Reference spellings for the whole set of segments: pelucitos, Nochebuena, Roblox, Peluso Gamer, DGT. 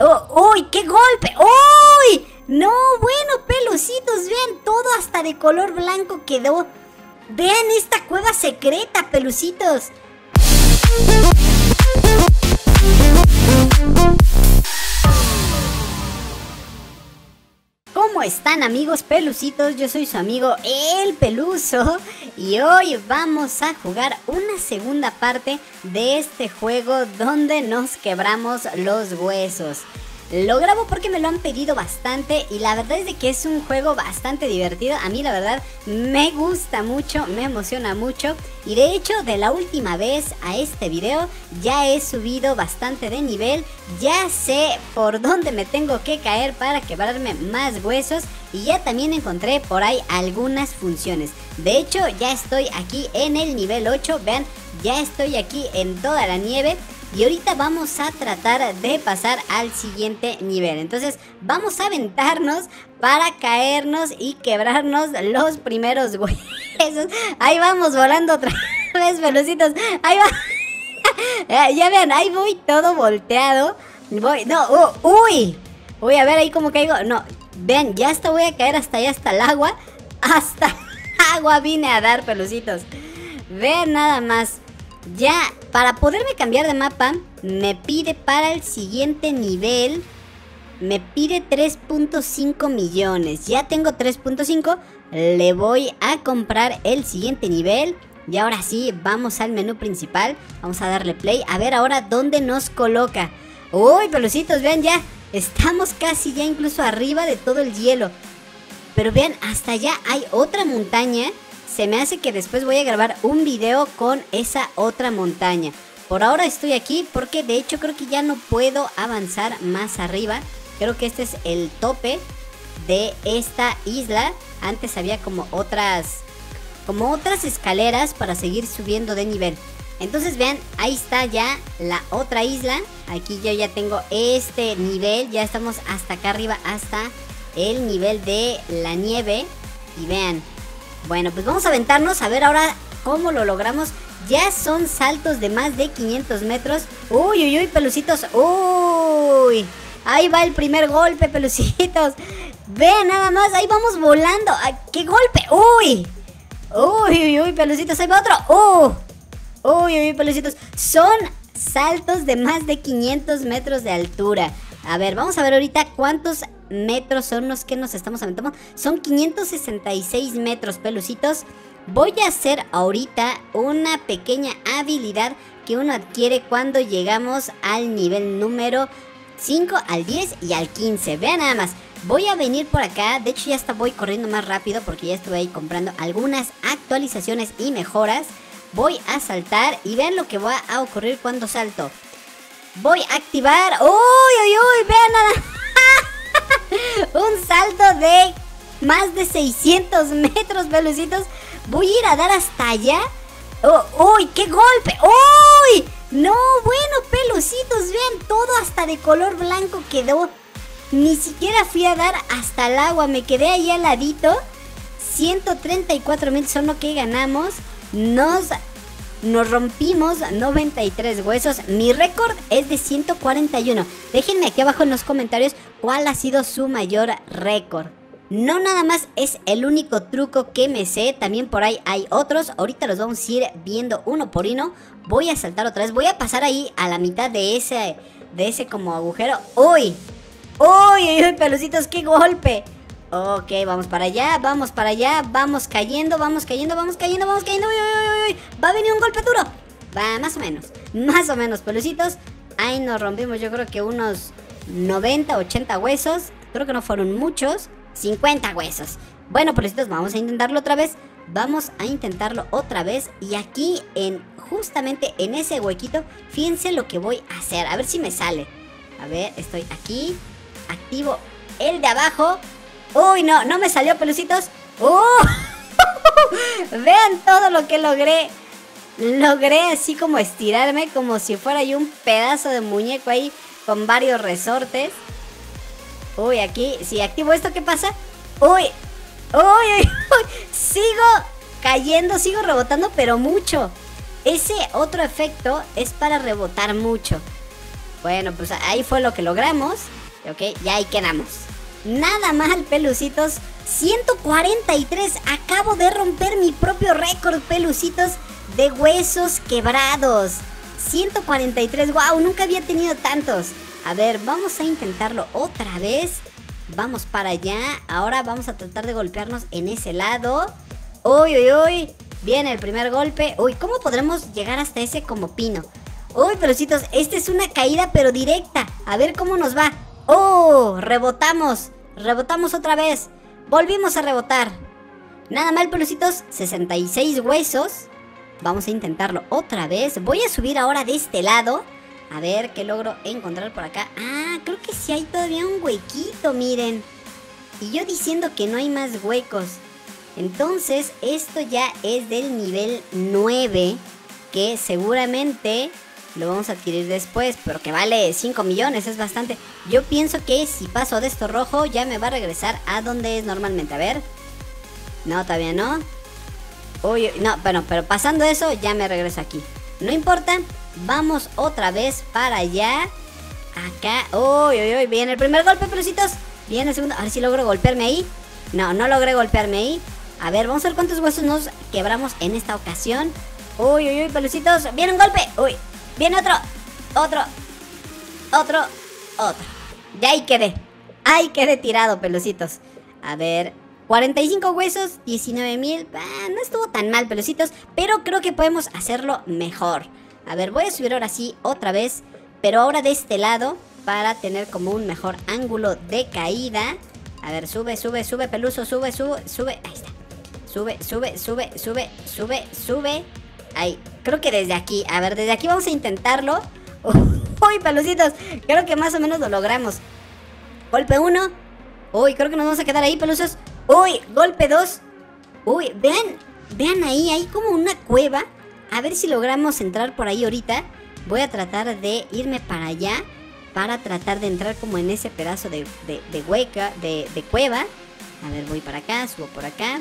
Oh, ¡uy! ¡Qué golpe! ¡Uy! No, bueno, pelucitos, vean, todo hasta de color blanco quedó. Vean esta cueva secreta, pelucitos. ¿Cómo están, amigos pelucitos? Yo soy su amigo El Peluso y hoy vamos a jugar una segunda parte de este juego donde nos quebramos los huesos. Lo grabo porque me lo han pedido bastante y la verdad es de que es un juego bastante divertido. A mí la verdad me gusta mucho, me emociona mucho. Y de hecho, de la última vez a este video ya he subido bastante de nivel. Ya sé por dónde me tengo que caer para quebrarme más huesos. Y ya también encontré por ahí algunas funciones. De hecho, ya estoy aquí en el nivel 8. Vean, ya estoy aquí en toda la nieve. Y ahorita vamos a tratar de pasar al siguiente nivel. Entonces vamos a aventarnos para caernos y quebrarnos los primeros huesos. Ahí vamos volando otra vez, pelucitos. Ahí va. Ya vean, ahí voy todo volteado. Voy, no, uy. Uy, a ver ahí cómo caigo. No, vean, ya hasta voy a caer hasta allá, hasta el agua. Hasta agua vine a dar, pelucitos. Vean nada más. Ya, para poderme cambiar de mapa, me pide para el siguiente nivel, me pide 3.5 millones. Ya tengo 3.5, le voy a comprar el siguiente nivel. Y ahora sí, vamos al menú principal, vamos a darle play. A ver ahora dónde nos coloca. Uy, pelucitos, vean ya, estamos casi ya incluso arriba de todo el hielo. Pero vean, hasta allá hay otra montaña. Se me hace que después voy a grabar un video con esa otra montaña. Por ahora estoy aquí porque de hecho creo que ya no puedo avanzar más arriba. Creo que este es el tope de esta isla. Antes había como otras escaleras para seguir subiendo de nivel. Entonces vean, ahí está ya la otra isla. Aquí yo ya tengo este nivel. Ya estamos hasta acá arriba, hasta el nivel de la nieve. Y vean. Bueno, pues vamos a aventarnos, a ver ahora cómo lo logramos. Ya son saltos de más de 500 metros. Uy, uy, uy, pelucitos. Uy, ahí va el primer golpe, pelucitos. Vean nada más, ahí vamos volando. ¡Qué golpe! Uy, uy, uy, uy, pelucitos, ahí va otro. Uy, uy, uy, pelucitos. Son saltos de más de 500 metros de altura. A ver, vamos a ver ahorita cuántos metros son los que nos estamos aventando. Son 566 metros, pelucitos. Voy a hacer ahorita una pequeña habilidad que uno adquiere cuando llegamos al nivel número 5, al 10 y al 15. Vean nada más, voy a venir por acá. De hecho ya hasta voy corriendo más rápido porque ya estuve ahí comprando algunas actualizaciones y mejoras. Voy a saltar y vean lo que va a ocurrir cuando salto. Voy a activar. ¡Uy, uy, uy! Vean nada más. Un salto de más de 600 metros, pelucitos. Voy a ir a dar hasta allá. ¡Oh, uy! ¡Qué golpe! ¡Uy! No, bueno, pelucitos, vean, todo hasta de color blanco quedó. Ni siquiera fui a dar hasta el agua, me quedé ahí al ladito. 134 mil son lo que ganamos. Nos rompimos 93 huesos. Mi récord es de 141. Déjenme aquí abajo en los comentarios cuál ha sido su mayor récord. No nada más es el único truco que me sé. También por ahí hay otros. Ahorita los vamos a ir viendo uno por uno. Voy a saltar otra vez. Voy a pasar ahí a la mitad de ese como agujero. ¡Uy! ¡Uy, uy, pelucitos! ¡Qué golpe! Ok, vamos para allá, vamos para allá. Vamos cayendo, vamos cayendo, vamos cayendo, vamos cayendo. ¡Uy, uy, uy, uy! Va a venir un golpe duro. Va, más o menos. Más o menos, pelucitos. Ahí nos rompimos, yo creo que unos 90, 80 huesos. Creo que no fueron muchos. 50 huesos. Bueno, pelucitos, vamos a intentarlo otra vez. Vamos a intentarlo otra vez. Y aquí, justamente en ese huequito, fíjense lo que voy a hacer. A ver si me sale. A ver, estoy aquí. Activo el de abajo. Uy, no, no me salió, pelucitos. Vean todo lo que logré. Logré así como estirarme, como si fuera yo un pedazo de muñeco ahí con varios resortes. Uy, aquí, si activo esto, ¿qué pasa? Uy, uy, uy, uy. Sigo cayendo, sigo rebotando, pero mucho. Ese otro efecto es para rebotar mucho. Bueno, pues ahí fue lo que logramos. Ok, ya ahí quedamos. Nada mal, pelucitos. 143. Acabo de romper mi propio récord, pelucitos, de huesos quebrados. 143. Wow, nunca había tenido tantos. A ver, vamos a intentarlo otra vez. Vamos para allá. Ahora vamos a tratar de golpearnos en ese lado. Uy, uy, uy. Viene el primer golpe. Uy, ¿cómo podremos llegar hasta ese como pino? Uy, pelucitos, esta es una caída pero directa. A ver cómo nos va. ¡Oh! Rebotamos. Rebotamos otra vez. Volvimos a rebotar. Nada mal, pelucitos. 66 huesos. Vamos a intentarlo otra vez. Voy a subir ahora de este lado. A ver qué logro encontrar por acá. Ah, creo que sí hay todavía un huequito, miren. Y yo diciendo que no hay más huecos. Entonces, esto ya es del nivel 9. Que seguramente lo vamos a adquirir después, pero que vale 5 millones, es bastante. Yo pienso que si paso de esto rojo, ya me va a regresar a donde es normalmente. A ver. No, todavía no. Uy, no, bueno, pero pasando eso, ya me regreso aquí. No importa, vamos otra vez para allá. Acá. Uy, uy, uy, viene el primer golpe, pelucitos. Viene el segundo. A ver si logro golpearme ahí. No, no logré golpearme ahí. A ver, vamos a ver cuántos huesos nos quebramos en esta ocasión. Uy, uy, uy, pelucitos. Viene un golpe. Uy. Viene otro, otro, otro, otro. Ya ahí quedé. Ahí quedé tirado, pelucitos. A ver, 45 huesos, 19,000. No estuvo tan mal, pelucitos, pero creo que podemos hacerlo mejor. A ver, voy a subir ahora sí otra vez, pero ahora de este lado, para tener como un mejor ángulo de caída. A ver, sube, sube, sube, peluso, sube, sube, sube. Ahí está. Sube, sube, sube, sube, sube, sube. Ay, creo que desde aquí, a ver, desde aquí vamos a intentarlo. Uy, pelucitos, creo que más o menos lo logramos. Golpe 1. Uy, creo que nos vamos a quedar ahí, pelusos. Uy, golpe 2. Uy, vean, vean ahí, hay como una cueva. A ver si logramos entrar por ahí ahorita. Voy a tratar de irme para allá, para tratar de entrar como en ese pedazo de hueca, de cueva. A ver, voy para acá, subo por acá.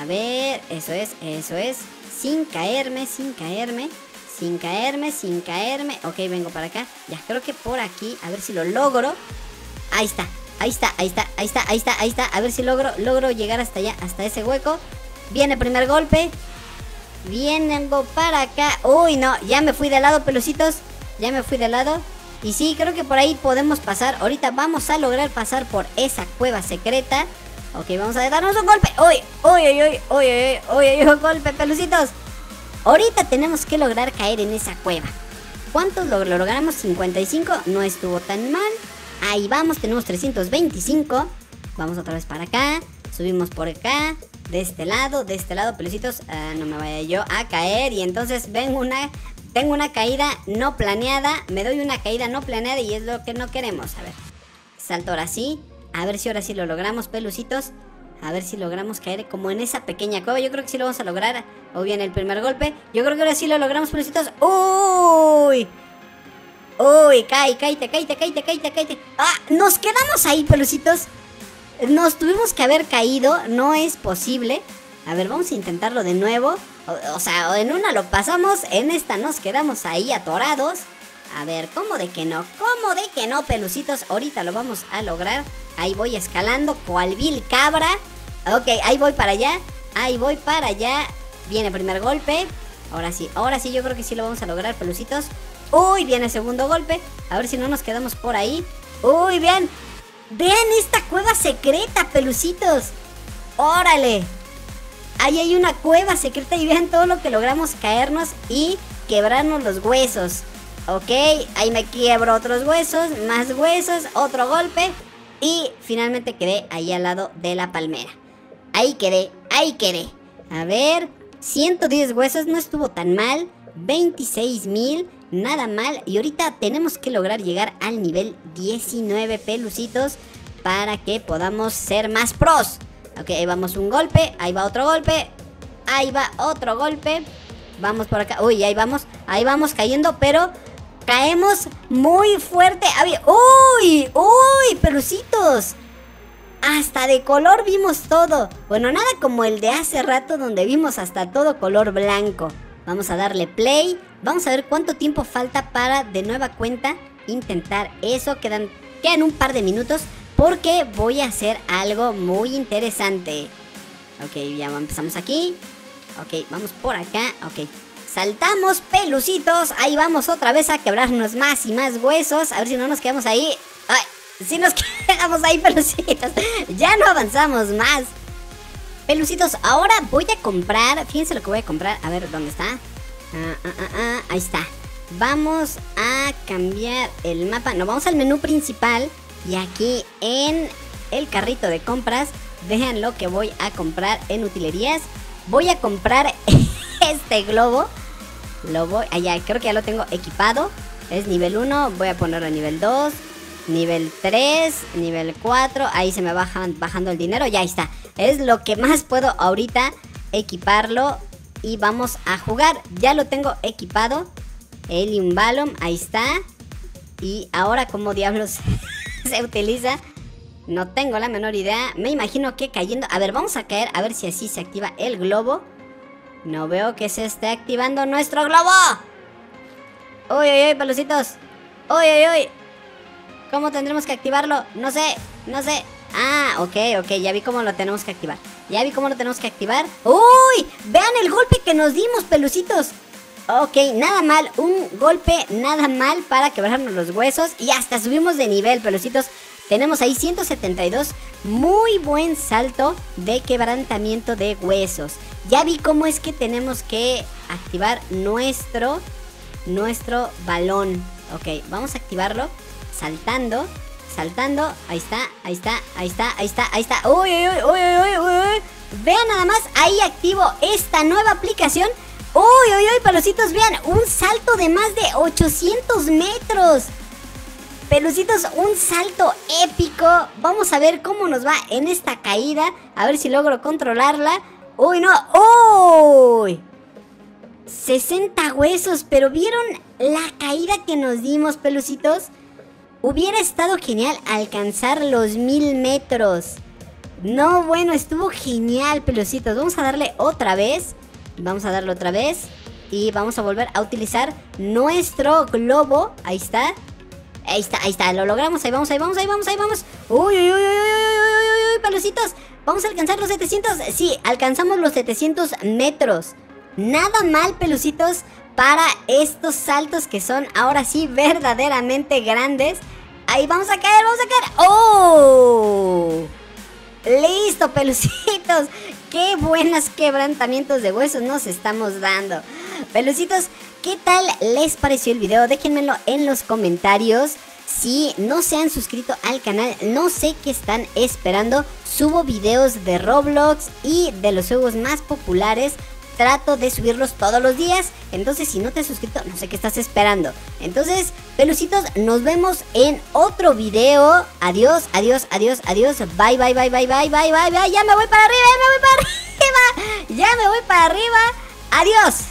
A ver, eso es, eso es. Sin caerme, sin caerme, sin caerme, sin caerme. Ok, vengo para acá. Ya, creo que por aquí. A ver si lo logro. Ahí está, ahí está, ahí está, ahí está, ahí está, ahí está. A ver si logro llegar hasta allá, hasta ese hueco. Viene el primer golpe. Vengo para acá. Uy, no, ya me fui de lado, pelucitos. Ya me fui de lado. Y sí, creo que por ahí podemos pasar. Ahorita vamos a lograr pasar por esa cueva secreta. Ok, vamos a darnos un golpe. ¡Uy! ¡Uy, uy, uy! ¡Uy, uy, uy! ¡Uy, golpe, pelucitos! Ahorita tenemos que lograr caer en esa cueva. ¿Cuántos lo logramos? 55. No estuvo tan mal. Ahí vamos, tenemos 325. Vamos otra vez para acá. Subimos por acá. De este lado, pelucitos. No me vaya yo a caer. Y entonces tengo una caída no planeada. Me doy una caída no planeada y es lo que no queremos. A ver, salto ahora sí. A ver si ahora sí lo logramos, pelucitos. A ver si logramos caer como en esa pequeña cueva. Yo creo que sí lo vamos a lograr. O bien el primer golpe. Yo creo que ahora sí lo logramos, pelucitos. ¡Uy! ¡Uy! ¡Cállate, cállate, cállate, cállate, cállate, cállate! ¡Ah! ¡Nos quedamos ahí, pelucitos! Nos tuvimos que haber caído. No es posible. A ver, vamos a intentarlo de nuevo. O sea, en una lo pasamos. En esta nos quedamos ahí atorados. A ver, ¿cómo de que no? ¿Cómo de que no, pelucitos? Ahorita lo vamos a lograr. Ahí voy escalando, cual vil cabra. Ok, ahí voy para allá. Ahí voy para allá. Viene el primer golpe. Ahora sí, yo creo que sí lo vamos a lograr, pelucitos. Uy, viene el segundo golpe. A ver si no nos quedamos por ahí. Uy, vean. Vean esta cueva secreta, pelucitos. Órale. Ahí hay una cueva secreta y vean todo lo que logramos caernos y quebrarnos los huesos. Ok, ahí me quiebro otros huesos, más huesos, otro golpe. Y finalmente quedé ahí al lado de la palmera. Ahí quedé, ahí quedé. A ver, 110 huesos, no estuvo tan mal. 26,000, nada mal. Y ahorita tenemos que lograr llegar al nivel 19, pelucitos, para que podamos ser más pros. Ok, ahí vamos un golpe, ahí va otro golpe. Ahí va otro golpe. Vamos por acá, uy, ahí vamos cayendo, pero... Caemos muy fuerte. ¡Uy! ¡Uy! ¡Pelucitos! Hasta de color vimos todo. Bueno, nada como el de hace rato donde vimos hasta todo color blanco. Vamos a darle play. Vamos a ver cuánto tiempo falta para de nueva cuenta intentar eso. Quedan un par de minutos porque voy a hacer algo muy interesante. Ok, ya empezamos aquí. Ok, vamos por acá. Ok, saltamos, pelucitos. Ahí vamos otra vez a quebrarnos más y más huesos. A ver si no nos quedamos ahí. Ay, si nos quedamos ahí, pelucitos. Ya no avanzamos más. Pelucitos, ahora voy a comprar. Fíjense lo que voy a comprar. A ver, ¿dónde está? Ahí está. Vamos a cambiar el mapa. No, vamos al menú principal. Y aquí en el carrito de compras, vean lo que voy a comprar en utilerías. Voy a comprar este globo. Creo que ya lo tengo equipado. Es nivel 1, voy a ponerlo a nivel 2. Nivel 3, nivel 4. Ahí se me va bajando el dinero. Ya está, es lo que más puedo ahorita equiparlo. Y vamos a jugar. Ya lo tengo equipado. Helium Balloon, ahí está. Y ahora, ¿cómo diablos se utiliza? No tengo la menor idea. Me imagino que cayendo. A ver, vamos a caer. A ver si así se activa el globo. No veo que se esté activando nuestro globo. Uy, uy, uy, pelucitos. Uy, uy, uy. ¿Cómo tendremos que activarlo? No sé, no sé. Ah, ok, ok, ya vi cómo lo tenemos que activar. Ya vi cómo lo tenemos que activar. ¡Uy! Vean el golpe que nos dimos, pelucitos. Ok, nada mal, un golpe nada mal para quebrarnos los huesos. Y hasta subimos de nivel, pelucitos. Tenemos ahí 172. Muy buen salto de quebrantamiento de huesos. Ya vi cómo es que tenemos que activar nuestro balón. Ok, vamos a activarlo saltando, saltando. Ahí está, ahí está, ahí está, ahí está, ahí está. Uy, uy, uy, uy, uy, uy. Vean nada más, ahí activo esta nueva aplicación. Uy, uy, uy, pelucitos, vean, un salto de más de 800 metros. Pelucitos, un salto épico. Vamos a ver cómo nos va en esta caída. A ver si logro controlarla. Uy, no. Uy. 60 huesos, pero ¿vieron la caída que nos dimos, pelucitos? Hubiera estado genial alcanzar los 1000 metros. No, bueno, estuvo genial, pelucitos. Vamos a darle otra vez. Vamos a darle otra vez. Y vamos a volver a utilizar nuestro globo. Ahí está. Ahí está, ahí está, lo logramos, ahí vamos, ahí vamos, ahí vamos, ahí vamos. Uy, uy, uy, uy, uy, uy, uy, pelucitos. Vamos a alcanzar los 700. Sí, alcanzamos los 700 metros. Nada mal, pelucitos, para estos saltos que son ahora sí verdaderamente grandes. Ahí vamos a caer, vamos a caer. ¡Oh! Listo, pelucitos. Qué buenos quebrantamientos de huesos nos estamos dando. Pelucitos, ¿qué tal les pareció el video? Déjenmelo en los comentarios. Si no se han suscrito al canal, no sé qué están esperando. Subo videos de Roblox y de los juegos más populares. Trato de subirlos todos los días. Entonces, si no te has suscrito, no sé qué estás esperando. Entonces, pelucitos, nos vemos en otro video. Adiós, adiós, adiós, adiós. Bye, bye, bye, bye, bye, bye, bye, bye. Ya me voy para arriba, ya me voy para arriba. Ya me voy para arriba. Adiós.